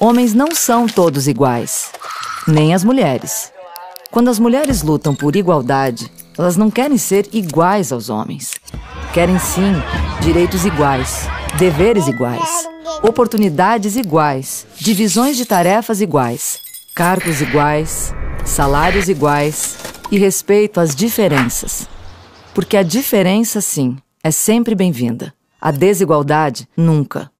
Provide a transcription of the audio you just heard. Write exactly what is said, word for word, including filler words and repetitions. Homens não são todos iguais, nem as mulheres. Quando as mulheres lutam por igualdade, elas não querem ser iguais aos homens. Querem sim direitos iguais, deveres iguais, oportunidades iguais, divisões de tarefas iguais, cargos iguais, salários iguais e respeito às diferenças. Porque a diferença, sim, é sempre bem-vinda. A desigualdade, nunca.